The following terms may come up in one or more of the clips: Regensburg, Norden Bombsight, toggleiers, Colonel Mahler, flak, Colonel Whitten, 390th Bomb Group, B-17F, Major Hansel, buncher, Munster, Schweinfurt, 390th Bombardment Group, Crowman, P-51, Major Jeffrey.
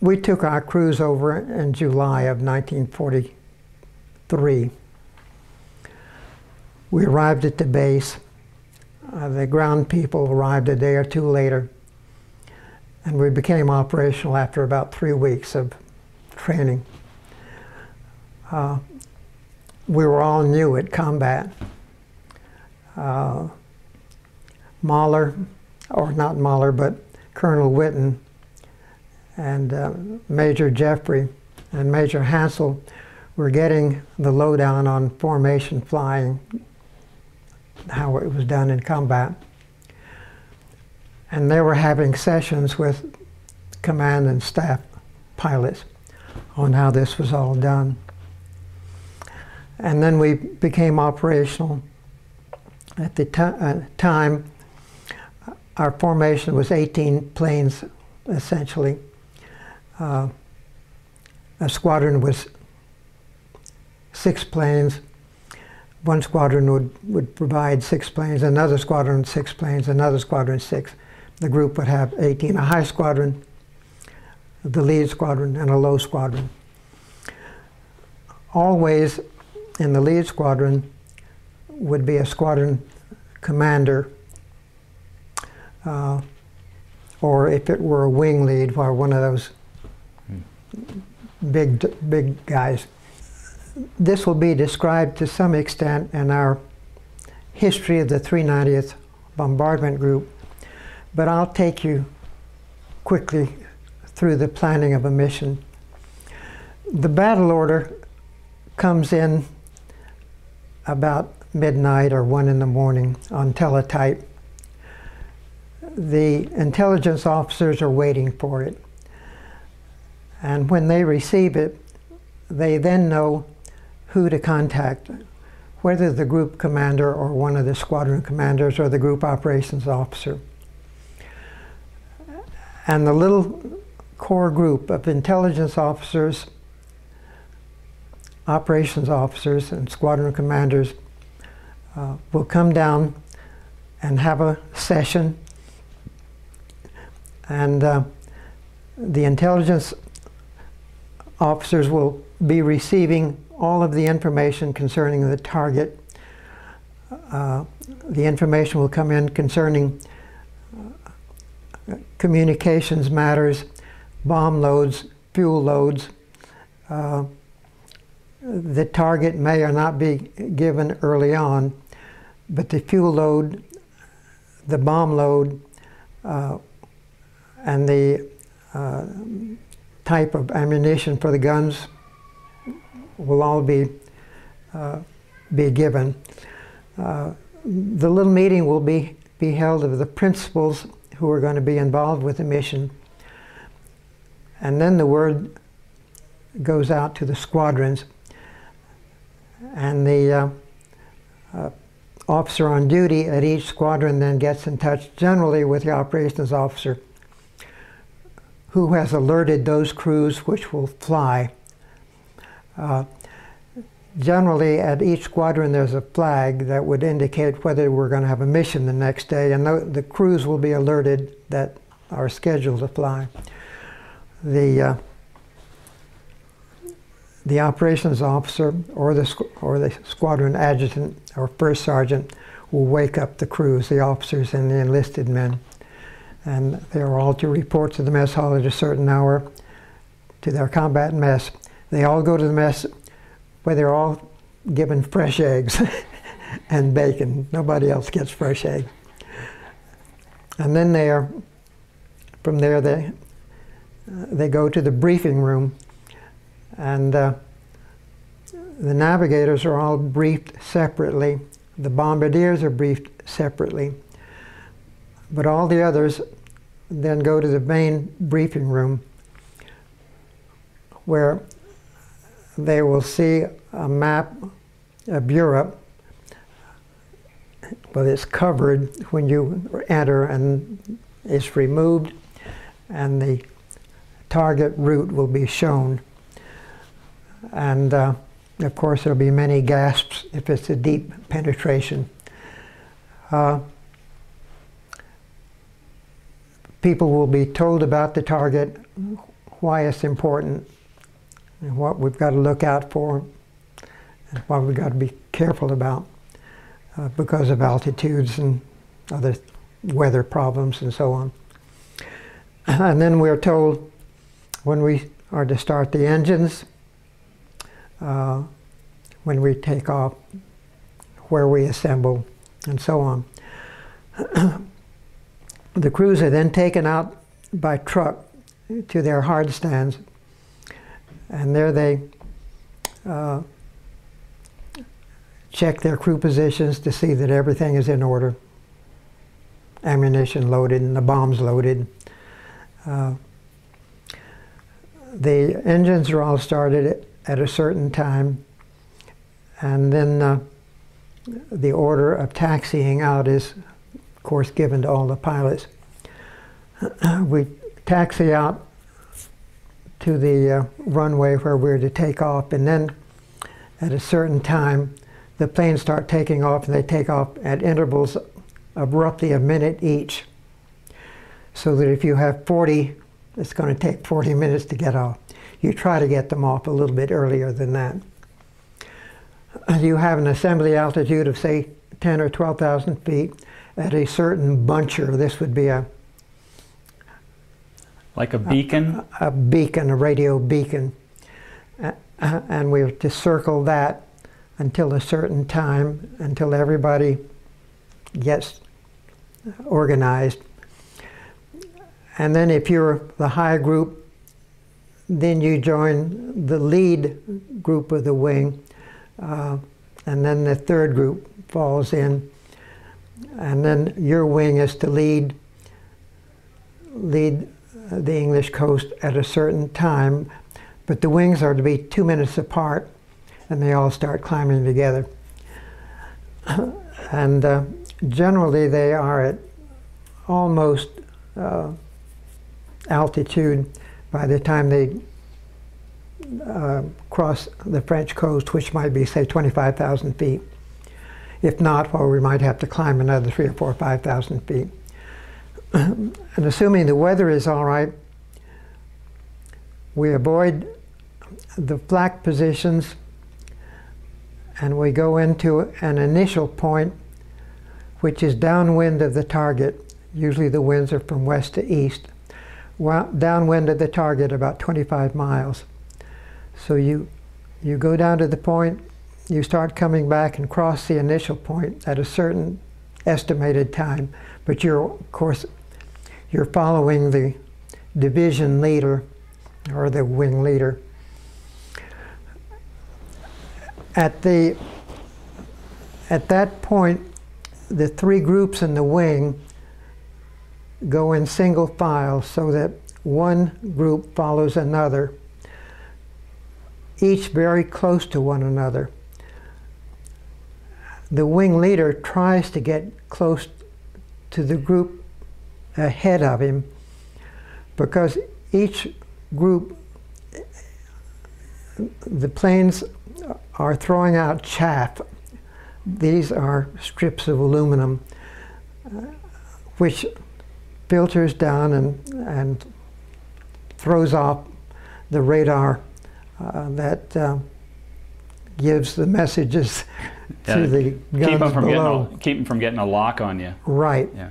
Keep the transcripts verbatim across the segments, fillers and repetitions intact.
we took our crews over in July of nineteen forty-three. We arrived at the base. Uh, the ground people arrived a day or two later, and we became operational after about three weeks of training. Uh, we were all new at combat. Uh, Mahler, or not Mahler, but Colonel Whitten and uh, Major Jeffrey and Major Hansel were getting the lowdown on formation flying, how it was done in combat. And they were having sessions with command and staff pilots on how this was all done. And then we became operational. At the uh, time, our formation was eighteen planes, essentially. Uh, a squadron was six planes. One squadron would, would provide six planes, another squadron six planes, another squadron six. The group would have eighteen, a high squadron, the lead squadron, and a low squadron. Always in the lead squadron would be a squadron commander, uh, or if it were a wing lead, or one of those big, big guys. This will be described to some extent in our history of the three ninetieth Bombardment Group, but I'll take you quickly through the planning of a mission. The battle order comes in about midnight or one in the morning on teletype. The intelligence officers are waiting for it, and when they receive it, they then know who to contact, whether the group commander or one of the squadron commanders or the group operations officer. And the little core group of intelligence officers, operations officers, and squadron commanders uh, will come down and have a session. And uh, the intelligence officers will be receiving all of the information concerning the target. Uh, the information will come in concerning uh, communications matters, bomb loads, fuel loads. Uh, the target may or not be given early on, but the fuel load, the bomb load, uh, and the uh, type of ammunition for the guns will all be uh, be given. Uh, the little meeting will be, be held of the principals who are going to be involved with the mission. And then the word goes out to the squadrons. And the uh, uh, officer on duty at each squadron then gets in touch generally with the operations officer, who has alerted those crews which will fly. Uh, generally, at each squadron there's a flag that would indicate whether we're going to have a mission the next day, and the, the crews will be alerted that are scheduled to fly. The, uh, the operations officer or the, or the squadron adjutant or first sergeant will wake up the crews, the officers and the enlisted men. And they are all to report to the mess hall at a certain hour to their combat mess. They all go to the mess where they're all given fresh eggs and bacon. Nobody else gets fresh egg. And then they are, from there they, uh, they go to the briefing room, and uh, the navigators are all briefed separately. The bombardiers are briefed separately. But all the others then go to the main briefing room, where they will see a map of Europe, but it's covered when you enter and it's removed, and the target route will be shown. And uh, of course there'll be many gasps if it's a deep penetration. Uh, People will be told about the target, why it's important and what we've got to look out for and what we've got to be careful about uh, because of altitudes and other weather problems and so on. And then we're told when we are to start the engines, uh, when we take off, where we assemble, and so on. The crews are then taken out by truck to their hard stands, and there they uh, check their crew positions to see that everything is in order. Ammunition loaded and the bombs loaded. Uh, the engines are all started at a certain time, and then uh, the order of taxiing out is, of course, given to all the pilots. We taxi out to the uh, runway where we're to take off, and then at a certain time the planes start taking off, and they take off at intervals of roughly a minute each, so that if you have forty, it's going to take forty minutes to get off. You try to get them off a little bit earlier than that. You have an assembly altitude of, say, ten or twelve thousand feet at a certain buncher. This would be a... Like a beacon? A, a beacon, a radio beacon. Uh, and we have to circle that until a certain time, until everybody gets organized. And then if you're the high group, then you join the lead group of the wing. Uh, and then the third group falls in, and then your wing is to lead lead the English coast at a certain time, but the wings are to be two minutes apart, and they all start climbing together. And uh, generally they are at almost uh, altitude by the time they Uh, across the French coast, which might be, say, twenty-five thousand feet. If not, well, we might have to climb another three or four or five thousand feet. And assuming the weather is all right, we avoid the flak positions, and we go into an initial point, which is downwind of the target. Usually the winds are from west to east. Well, downwind of the target about twenty-five miles. So you, you go down to the point, you start coming back and cross the initial point at a certain estimated time, but you're, of course, you're following the division leader or the wing leader. At, the, at that point, the three groups in the wing go in single file so that one group follows another, each very close to one another. The wing leader tries to get close to the group ahead of him, because each group, the planes are throwing out chaff. These are strips of aluminum, uh, which filters down and, and throws off the radar Uh, that uh, gives the messages to yeah, the guns keep them from below. A, keep them from getting a lock on you. Right. Yeah.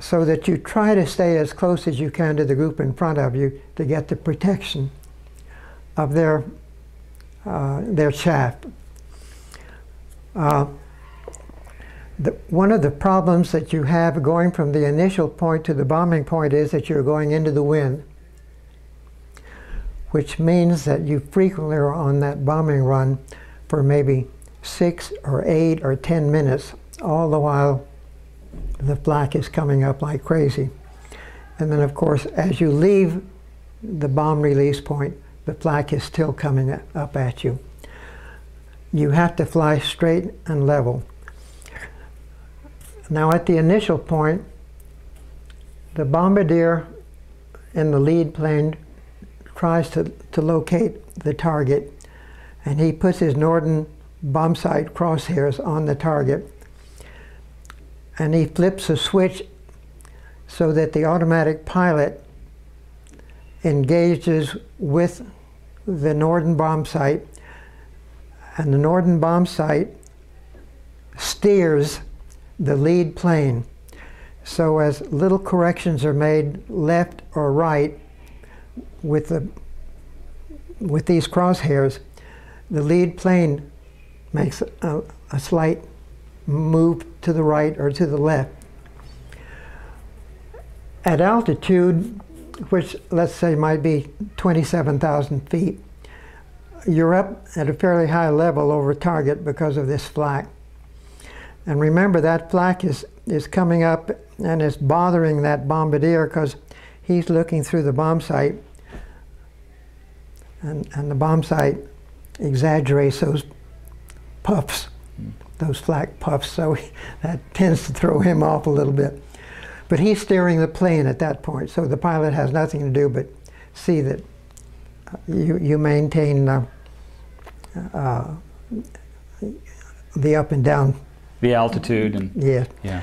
So that you try to stay as close as you can to the group in front of you to get the protection of their, uh, their chaff. Uh, the, one of the problems that you have going from the initial point to the bombing point is that you're going into the wind, which means that you frequently are on that bombing run for maybe six or eight or ten minutes, all the while the flak is coming up like crazy. And then, of course, as you leave the bomb release point, the flak is still coming up at you. You have to fly straight and level. Now, at the initial point, the bombardier in the lead plane tries to, to locate the target, and he puts his Norden Bombsight crosshairs on the target, and he flips a switch so that the automatic pilot engages with the Norden Bombsight, and the Norden Bombsight steers the lead plane. So as little corrections are made left or right with the with these crosshairs, the lead plane makes a, a slight move to the right or to the left. At altitude, which let's say might be twenty-seven thousand feet, you're up at a fairly high level over target because of this flak. And remember, that flak is, is coming up and it's bothering that bombardier because he's looking through the bomb sight, and, and the bomb sight exaggerates those puffs, those flak puffs, so he, that tends to throw him off a little bit. But he's steering the plane at that point, so the pilot has nothing to do but see that you, you maintain uh, uh, the up and down. The altitude. And yeah. yeah.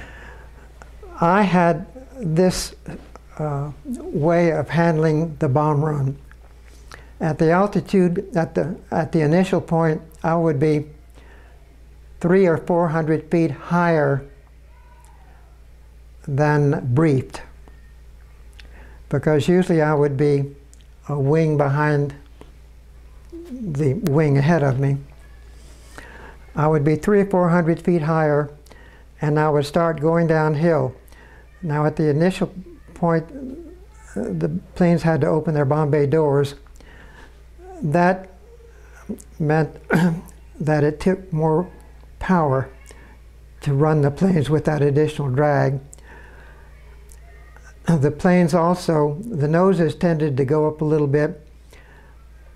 I had this uh, way of handling the bomb run. At the altitude, at the, at the initial point, I would be three or four hundred feet higher than briefed, because usually I would be a wing behind the wing ahead of me. I would be three or four hundred feet higher, and I would start going downhill. Now at the initial point, the planes had to open their bomb bay doors. That meant that it took more power to run the planes with that additional drag. The planes also, the noses tended to go up a little bit,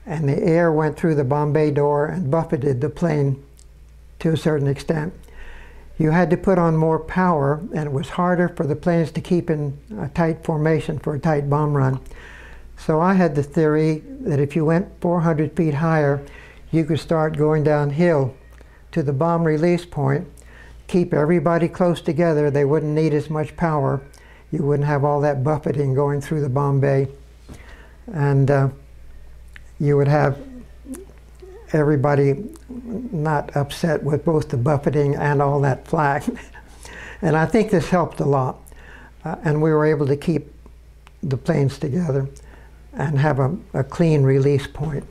and the air went through the bomb bay door and buffeted the plane to a certain extent. You had to put on more power, and it was harder for the planes to keep in a tight formation for a tight bomb run. So I had the theory that if you went four hundred feet higher, you could start going downhill to the bomb release point, keep everybody close together. They wouldn't need as much power. You wouldn't have all that buffeting going through the bomb bay, and uh, you would have everybody not upset with both the buffeting and all that flak. And I think this helped a lot. Uh, and we were able to keep the planes together and have a, a clean release point.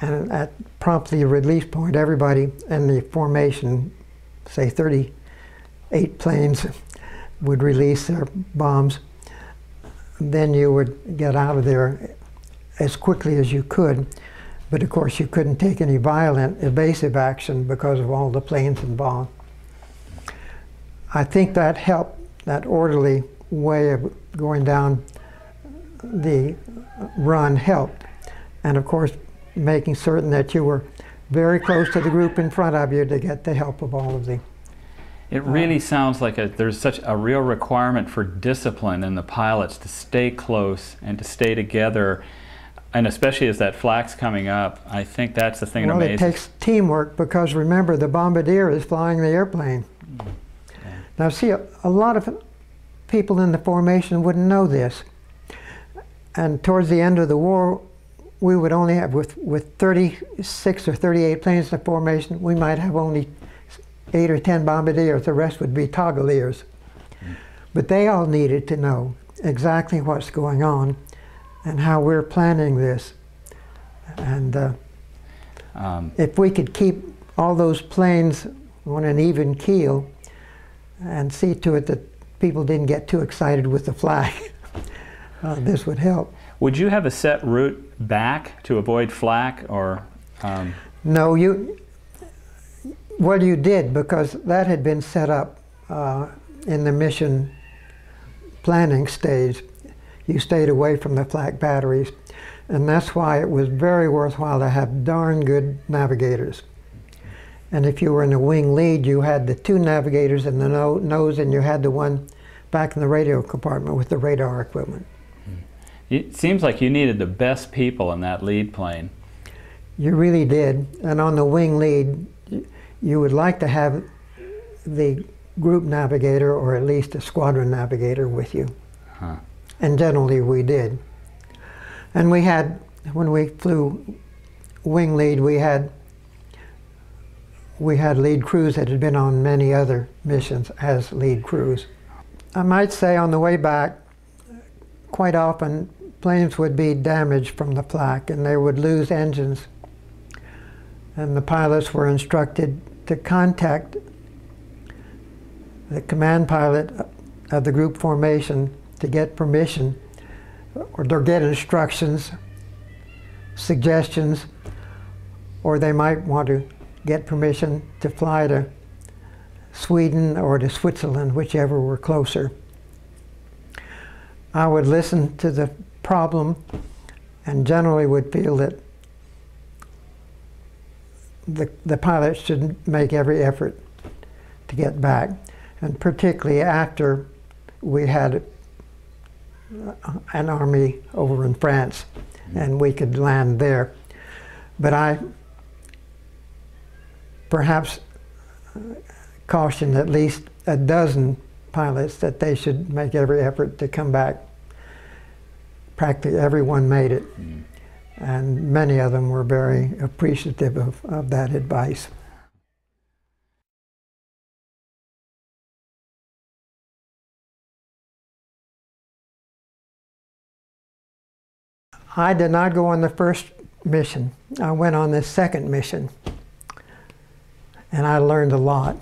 And at promptly a release point, everybody in the formation, say thirty-eight planes, would release their bombs. Then you would get out of there as quickly as you could. But of course, you couldn't take any violent evasive action because of all the planes involved. I think that helped, that orderly way of going down the run helped. And of course, making certain that you were very close to the group in front of you to get the help of all of the... It really uh, sounds like a, there's such a real requirement for discipline in the pilots to stay close and to stay together. And especially as that flak's coming up, I think that's the thing well, that amazes. Well, it takes teamwork, because remember, the bombardier is flying the airplane. Mm. Yeah. Now see, a, a lot of people in the formation wouldn't know this. And towards the end of the war, we would only have, with, with thirty-six or thirty-eight planes in the formation, we might have only eight or ten bombardiers. The rest would be toggleiers. Mm. But they all needed to know exactly what's going on and how we're planning this. And uh, um, if we could keep all those planes on an even keel and see to it that people didn't get too excited with the flag, uh, this would help. Would you have a set route back to avoid flak, or? Um... No, you, well, you did, because that had been set up uh, in the mission planning stage. You stayed away from the flak batteries, and that's why it was very worthwhile to have darn good navigators. And if you were in a wing lead, you had the two navigators in the no nose, and you had the one back in the radio compartment with the radar equipment. It seems like you needed the best people in that lead plane. You really did. And on the wing lead, you would like to have the group navigator, or at least a squadron navigator, with you. Huh. And generally we did. And we had, when we flew wing lead, we had we had lead crews that had been on many other missions as lead crews. I might say on the way back, quite often planes would be damaged from the flak and they would lose engines. And the pilots were instructed to contact the command pilot of the group formation to get permission or to get instructions, suggestions, or they might want to get permission to fly to Sweden or to Switzerland, whichever were closer. I would listen to the problem and generally would feel that the, the pilot should make every effort to get back, and particularly after we had an army over in France and we could land there. But I perhaps uh, cautioned at least a dozen pilots that they should make every effort to come back. Practically everyone made it, mm. and many of them were very appreciative of, of that advice. I did not go on the first mission. I went on the second mission. And I learned a lot.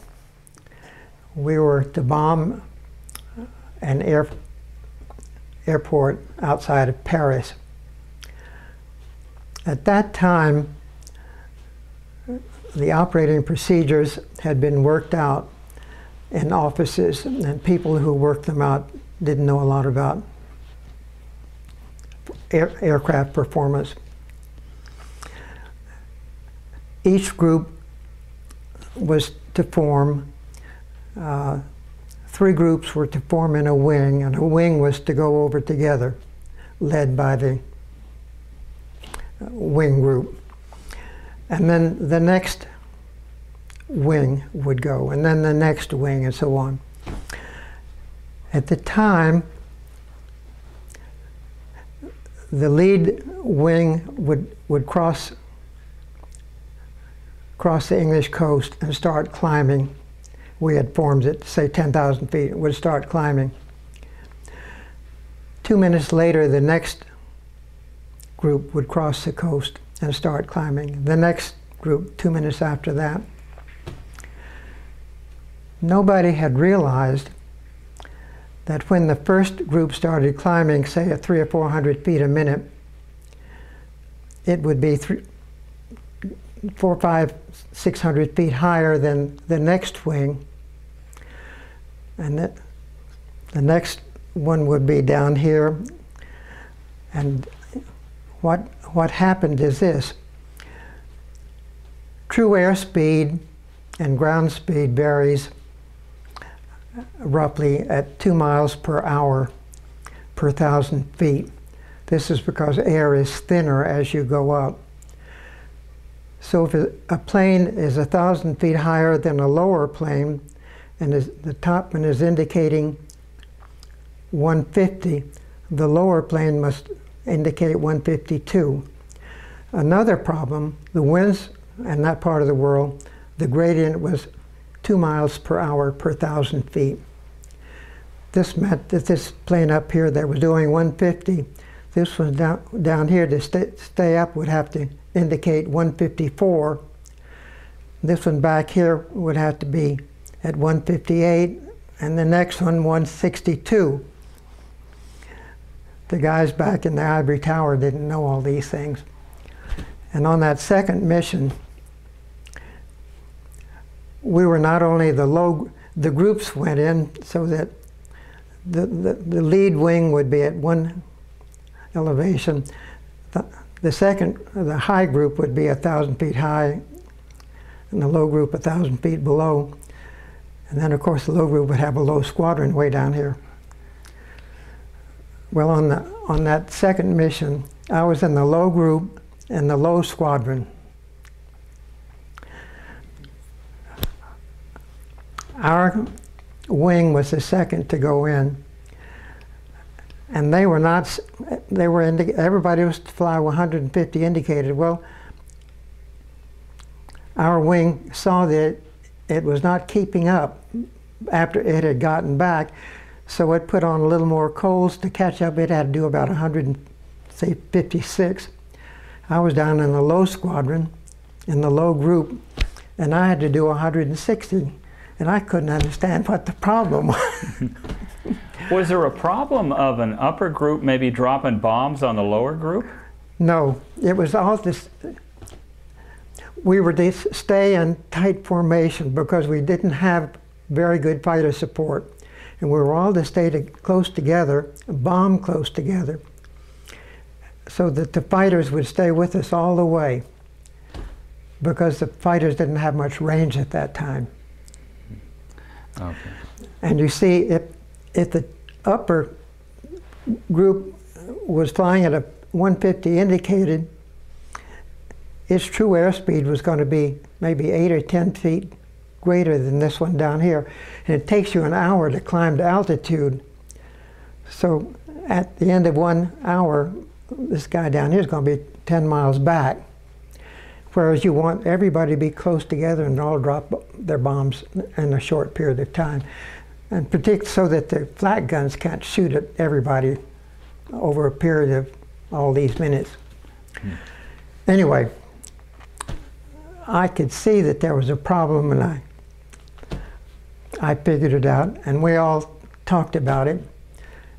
We were to bomb an air, airport outside of Paris. At that time, the operating procedures had been worked out in offices, and people who worked them out didn't know a lot about air, aircraft performance. Each group was to form, uh, three groups were to form in a wing, and a wing was to go over together, led by the wing group. And then the next wing would go, and then the next wing, and so on. At the time, the lead wing would, would cross across the English coast and start climbing. We had formed it, say ten thousand feet, it would start climbing. Two minutes later, the next group would cross the coast and start climbing. The next group, two minutes after that. Nobody had realized that when the first group started climbing, say at three or four hundred feet a minute, it would be three, four, five, six hundred feet higher than the next wing, and that the next one would be down here. And what what happened is this: true airspeed and ground speed varies roughly at two miles per hour per thousand feet. This is because air is thinner as you go up. So if a plane is a thousand feet higher than a lower plane, and is, the top one is indicating one fifty, the lower plane must indicate one fifty-two. Another problem, the winds in that part of the world, the gradient was two miles per hour per thousand feet. This meant that this plane up here that was doing one fifty, this one down, down here to stay, stay up would have to indicate one fifty-four. This one back here would have to be at one fifty-eight, and the next one one sixty-two. The guys back in the ivory tower didn't know all these things. And on that second mission, we were not only the low, the groups went in so that the, the, the lead wing would be at one elevation. The, The second, the high group would be a thousand feet high, and the low group a thousand feet below. And then, of course, the low group would have a low squadron way down here. Well, on the on that second mission, I was in the low group and the low squadron. Our wing was the second to go in, And they were not, they were, everybody was to fly one hundred fifty indicated. Well, our wing saw that it was not keeping up after it had gotten back, so it put on a little more coals to catch up. It had to do about one hundred fifty-six. I was down in the low squadron, in the low group, and I had to do one hundred sixty, and I couldn't understand what the problem was. Was there a problem of an upper group maybe dropping bombs on the lower group? No, it was all this. We were to stay in tight formation because we didn't have very good fighter support. And we were all to stay to, close together, bomb close together, so that the fighters would stay with us all the way, because the fighters didn't have much range at that time. Okay. And you see, if, if the upper group was flying at a one fifty indicated, its true airspeed was going to be maybe eight or ten feet greater than this one down here. And it takes you an hour to climb to altitude. So at the end of one hour, this guy down here is going to be ten miles back. Whereas you want everybody to be close together and all drop their bombs in a short period of time. And particularly so that the flat guns can't shoot at everybody over a period of all these minutes. Hmm. Anyway, I could see that there was a problem, and I, I figured it out, and we all talked about it,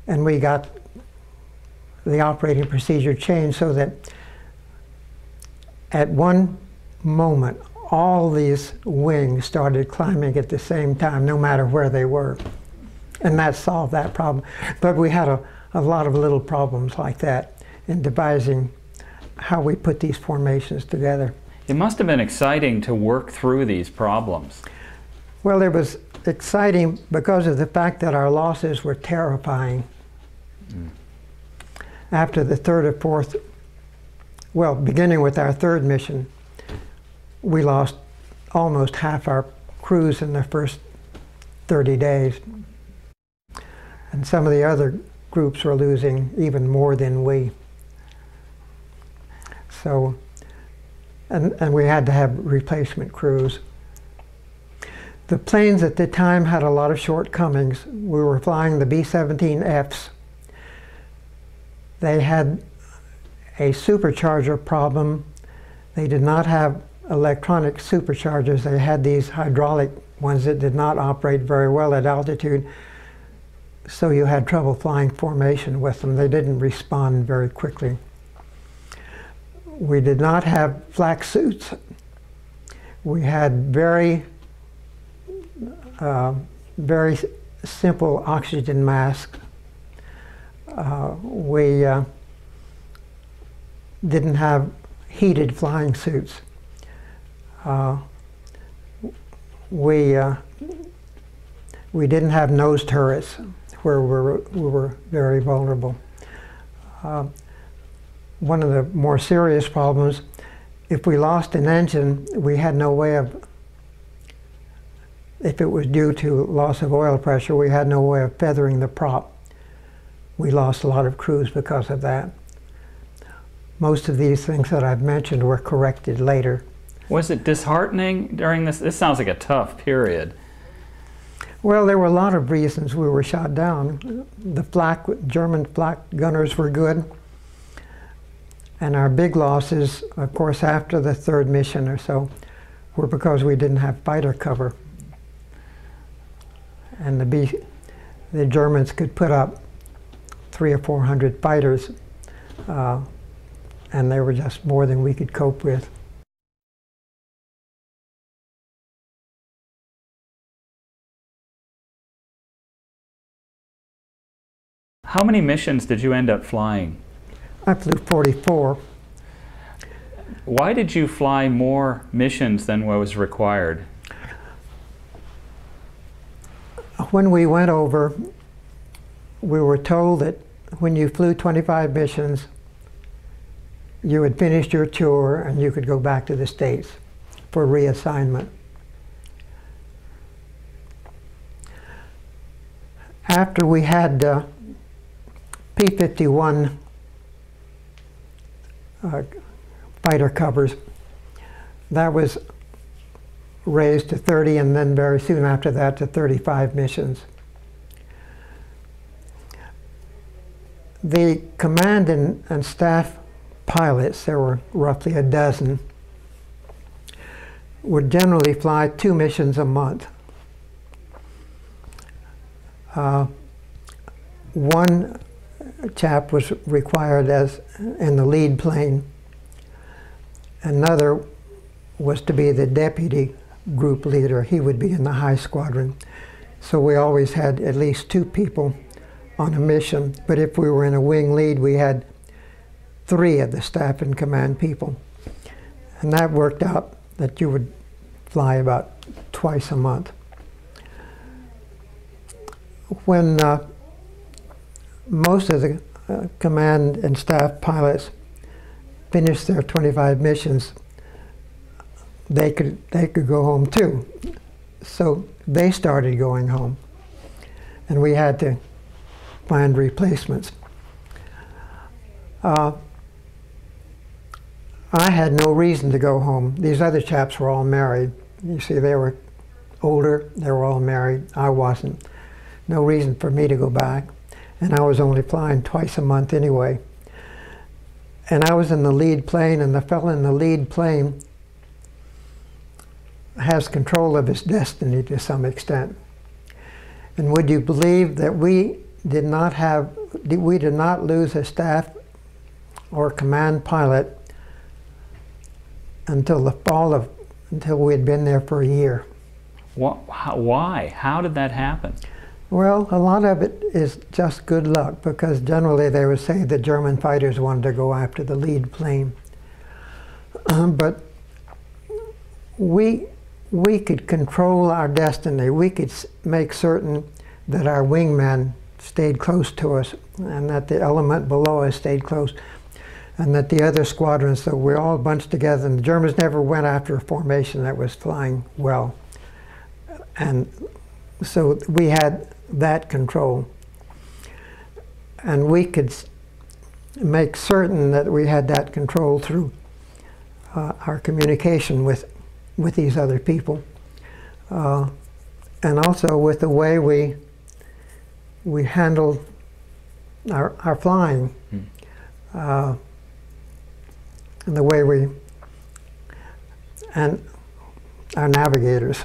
and we got the operating procedure changed so that at one moment all these wings started climbing at the same time, no matter where they were, and that solved that problem. But we had a, a lot of little problems like that in devising how we put these formations together. It must have been exciting to work through these problems. Well, it was exciting because of the fact that our losses were terrifying. Mm. After the third or fourth, well, beginning with our third mission, we lost almost half our crews in the first thirty days. And some of the other groups were losing even more than we. So. And, and we had to have replacement crews. The planes at the time had a lot of shortcomings. We were flying the B seventeen Fs. They had a supercharger problem. They did not have electronic superchargers. They had these hydraulic ones that did not operate very well at altitude. So you had trouble flying formation with them. They didn't respond very quickly. We did not have flak suits. We had very, uh, very simple oxygen masks. Uh, we uh, didn't have heated flying suits. Uh, we uh, we didn't have nose turrets, where we were, we were very vulnerable. Uh, One of the more serious problems, if we lost an engine, we had no way of, if it was due to loss of oil pressure, we had no way of feathering the prop. We lost a lot of crews because of that. Most of these things that I've mentioned were corrected later. Was it disheartening during this? This sounds like a tough period. Well, there were a lot of reasons we were shot down. The flak, German flak gunners were good. And our big losses, of course, after the third mission or so, were because we didn't have fighter cover. And the, B, the Germans could put up three or four hundred fighters, uh, and they were just more than we could cope with. How many missions did you end up flying? I flew forty-four. Why did you fly more missions than what was required? When we went over, we were told that when you flew twenty-five missions, you had finished your tour and you could go back to the States for reassignment. After we had uh, P fifty-one uh, fighter covers. That was raised to thirty, and then very soon after that to thirty-five missions. The command and, and staff pilots, there were roughly a dozen, would generally fly two missions a month. Uh, one chap was required as in the lead plane. Another was to be the deputy group leader. He would be in the high squadron. So we always had at least two people on a mission, but if we were in a wing lead, we had three of the staff and command people. And that worked out that you would fly about twice a month. When uh, most of the uh, command and staff pilots finished their twenty-five missions, they could, they could go home too. So they started going home, and we had to find replacements. Uh, I had no reason to go home. These other chaps were all married. You see, they were older, they were all married. I wasn't. No reason for me to go back. And I was only flying twice a month anyway. And I was in the lead plane, and the fellow in the lead plane has control of his destiny to some extent. And would you believe that we did not have, we did not lose a staff or command pilot until the fall of, until we had been there for a year. What, how, why? How did that happen? Well, a lot of it is just good luck, because generally they would say the German fighters wanted to go after the lead plane. Um, but we, we could control our destiny. We could make certain that our wingmen stayed close to us, and that the element below us stayed close, and that the other squadrons, so we're all bunched together, and the Germans never went after a formation that was flying well. And so we had that control. And we could make certain that we had that control through uh, our communication with, with these other people. Uh, and also with the way we we handled our, our flying, hmm. uh, and the way we, and our navigators.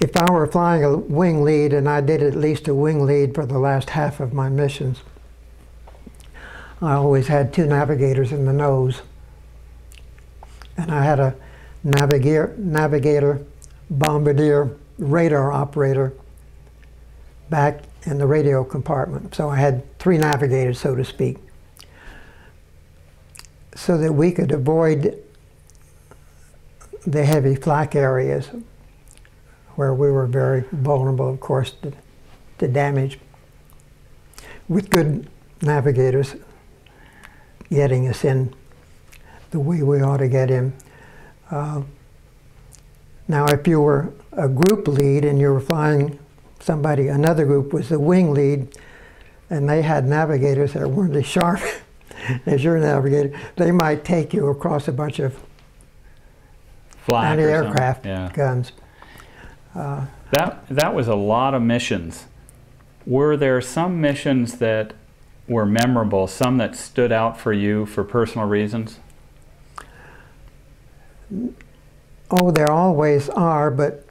If I were flying a wing lead, and I did at least a wing lead for the last half of my missions, I always had two navigators in the nose. And I had a navigator, navigator bombardier, radar operator, back in the radio compartment. So I had three navigators, so to speak, so that we could avoid the heavy flak areas where we were very vulnerable, of course, to, to damage, with good navigators getting us in the way we ought to get in. Uh, now, if you were a group lead and you were flying somebody, another group was the wing lead, and they had navigators that weren't as sharp as your navigator, they might take you across a bunch of anti-aircraft yeah. guns. Uh, that, that was a lot of missions. Were there some missions that were memorable, some that stood out for you for personal reasons? Oh, there always are, but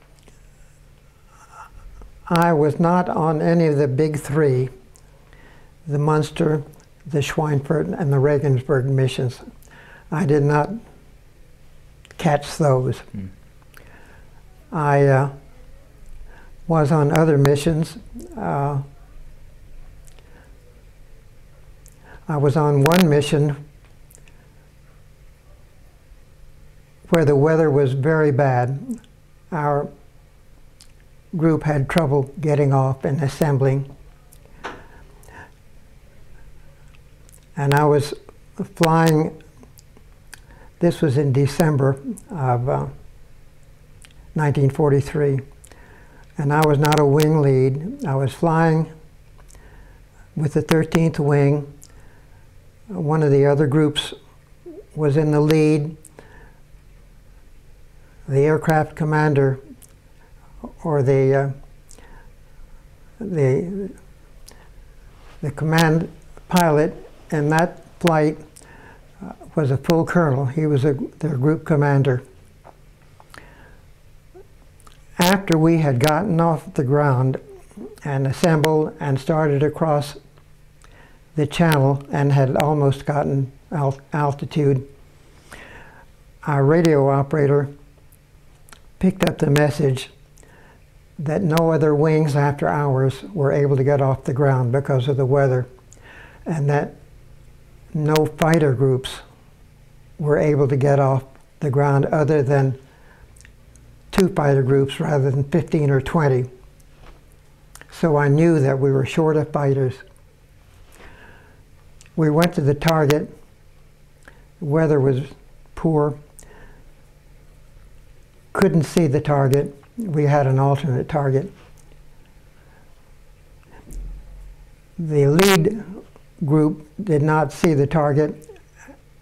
I was not on any of the big three, the Munster, the Schweinfurt, and the Regensburg missions. I did not catch those. Mm. I uh, was on other missions. Uh, I was on one mission where the weather was very bad. Our group had trouble getting off and assembling, and I was flying, this was in December of uh, nineteen forty-three, and I was not a wing lead. I was flying with the thirteenth Wing. One of the other groups was in the lead. The aircraft commander, or the uh, the the command pilot in that flight uh, was a full colonel. He was a, their group commander. After we had gotten off the ground and assembled and started across the channel and had almost gotten alt altitude, our radio operator picked up the message that no other wings after hours were able to get off the ground because of the weather, and that no fighter groups were able to get off the ground other than two fighter groups rather than fifteen or twenty. So I knew that we were short of fighters. We went to the target. Weather was poor. Couldn't see the target. We had an alternate target. The lead group did not see the target,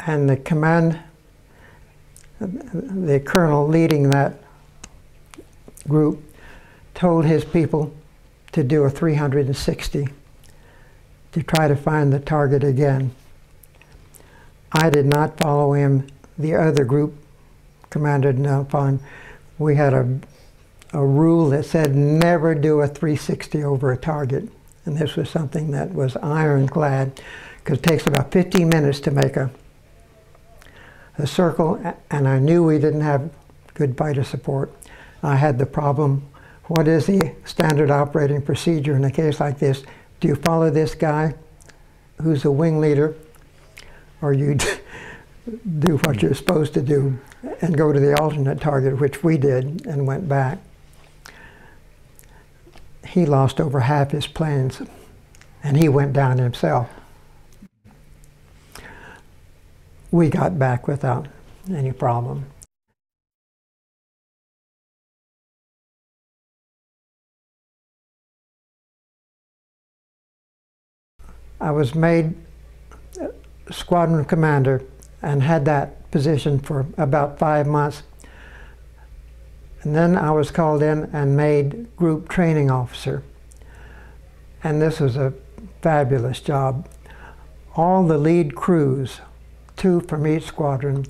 and the command, the colonel leading that group, told his people to do a three sixty to try to find the target again. I did not follow him. The other group commander did not follow him. We had a a rule that said never do a three sixty over a target. And this was something that was ironclad, because it takes about fifteen minutes to make a, a circle, and I knew we didn't have good fighter support. I had the problem, what is the standard operating procedure in a case like this? Do you follow this guy who's a wing leader, or you do what you're supposed to do and go to the alternate target, which we did and went back? He lost over half his planes, and he went down himself. We got back without any problem. I was made squadron commander and had that position for about five months. And then I was called in and made group training officer. And this was a fabulous job. All the lead crews, two from each squadron,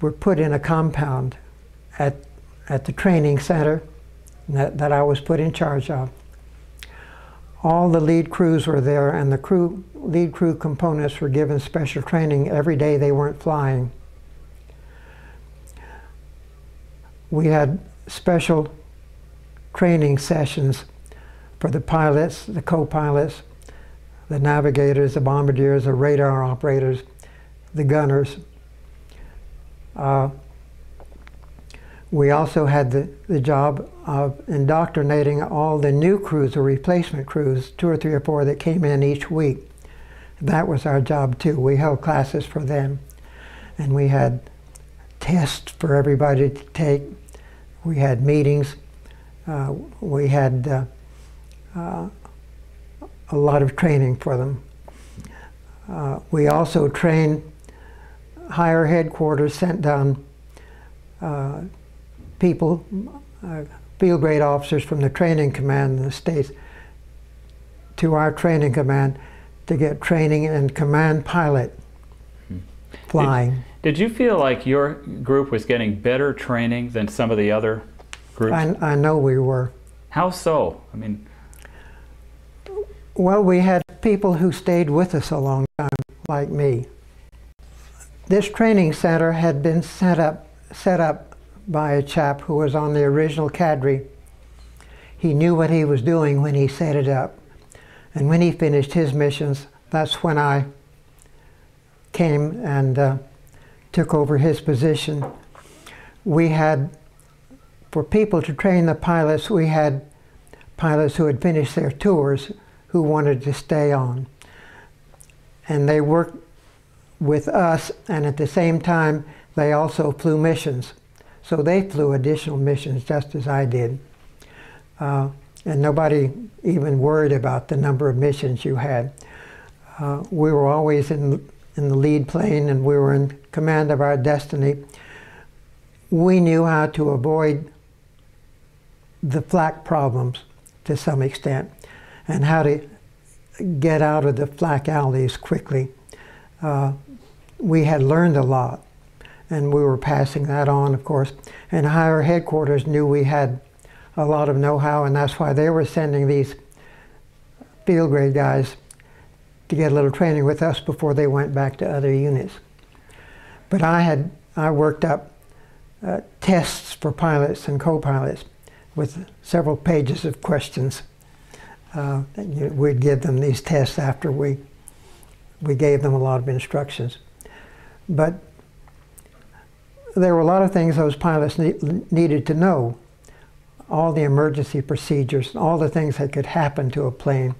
were put in a compound at, at the training center that, that I was put in charge of. All the lead crews were there, and the crew, lead crew components were given special training every day they weren't flying. We had special training sessions for the pilots, the co-pilots, the navigators, the bombardiers, the radar operators, the gunners. Uh, we also had the, the job of indoctrinating all the new crews, the replacement crews, two or three or four that came in each week. That was our job too. We held classes for them, and we had tests for everybody to take. We had meetings. Uh, we had uh, uh, a lot of training for them. Uh, we also trained higher headquarters, sent down uh, people, uh, field grade officers from the training command in the States to our training command to get training in command pilot flying. Did, did you feel like your group was getting better training than some of the other groups? I, I know we were. How so? I mean, well, we had people who stayed with us a long time, like me. This training center had been set up, set up by a chap who was on the original cadre. He knew what he was doing when he set it up. And when he finished his missions, that's when I came and uh, took over his position. We had, for people to train the pilots, we had pilots who had finished their tours who wanted to stay on. And they worked with us, and at the same time, they also flew missions. So they flew additional missions, just as I did. Uh, and nobody even worried about the number of missions you had. Uh, we were always in, in the lead plane, and we were in command of our destiny. We knew how to avoid the flak problems to some extent, and how to get out of the flak alleys quickly. Uh, we had learned a lot, and we were passing that on, of course. And higher headquarters knew we had a lot of know-how, and that's why they were sending these field grade guys to get a little training with us before they went back to other units. But I had, I worked up uh, tests for pilots and co-pilots with several pages of questions. Uh, and, you know, we'd give them these tests after we, we gave them a lot of instructions. But there were a lot of things those pilots ne needed to know. All the emergency procedures, all the things that could happen to a plane,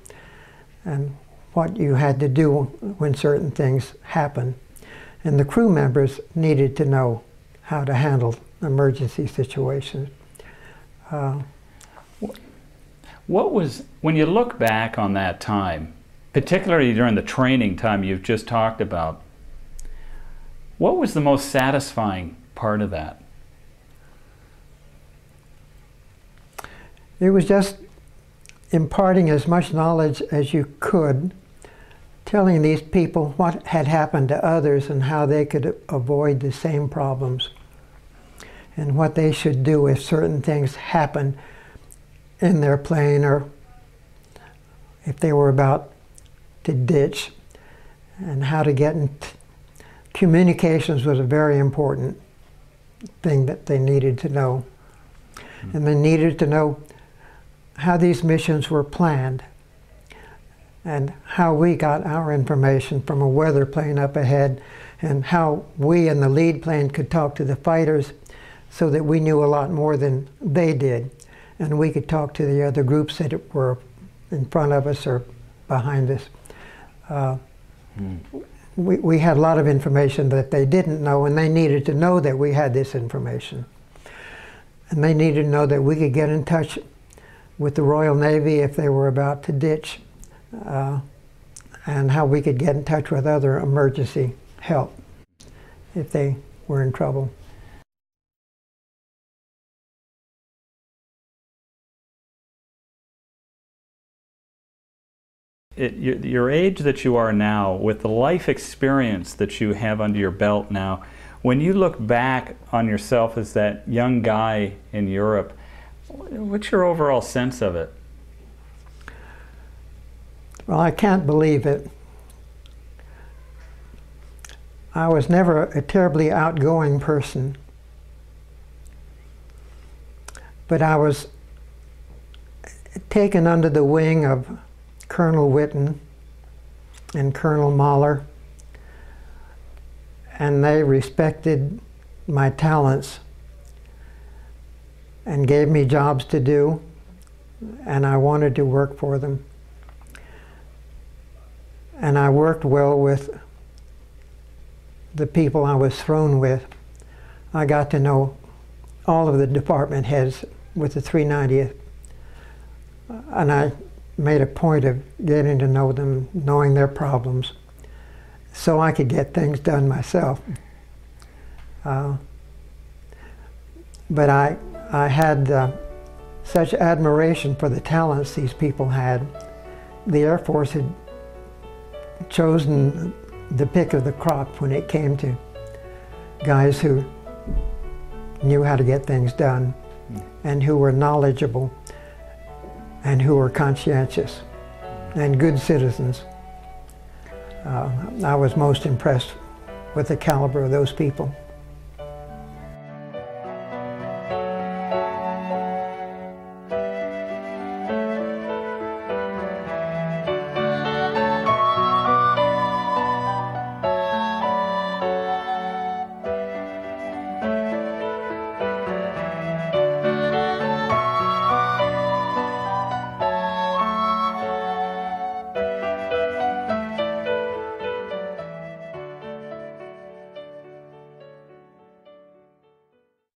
and what you had to do when certain things happened. And the crew members needed to know how to handle emergency situations. Uh, what was, when you look back on that time, particularly during the training time you've just talked about, what was the most satisfying part of that? It was just imparting as much knowledge as you could, telling these people what had happened to others and how they could avoid the same problems and what they should do if certain things happened in their plane or if they were about to ditch, and how to get in. Communications was a very important thing that they needed to know. Mm-hmm. And they needed to know how these missions were planned and how we got our information from a weather plane up ahead, and how we in the lead plane could talk to the fighters so that we knew a lot more than they did, and we could talk to the other groups that were in front of us or behind us. Uh, mm. we, we had a lot of information that they didn't know, and they needed to know that we had this information. And they needed to know that we could get in touch with the Royal Navy if they were about to ditch, uh, and how we could get in touch with other emergency help if they were in trouble. It, your, your age that you are now, with the life experience that you have under your belt now, when you look back on yourself as that young guy in Europe, what's your overall sense of it? Well, I can't believe it. I was never a terribly outgoing person, but I was taken under the wing of Colonel Whitten and Colonel Mahler, and they respected my talents and gave me jobs to do, and I wanted to work for them. And I worked well with the people I was thrown with. I got to know all of the department heads with the three ninetieth, and I made a point of getting to know them, knowing their problems, so I could get things done myself. Uh, but I, I had uh, such admiration for the talents these people had. The Air Force had chosen the pick of the crop when it came to guys who knew how to get things done and who were knowledgeable and who were conscientious and good citizens. Uh, I was most impressed with the caliber of those people.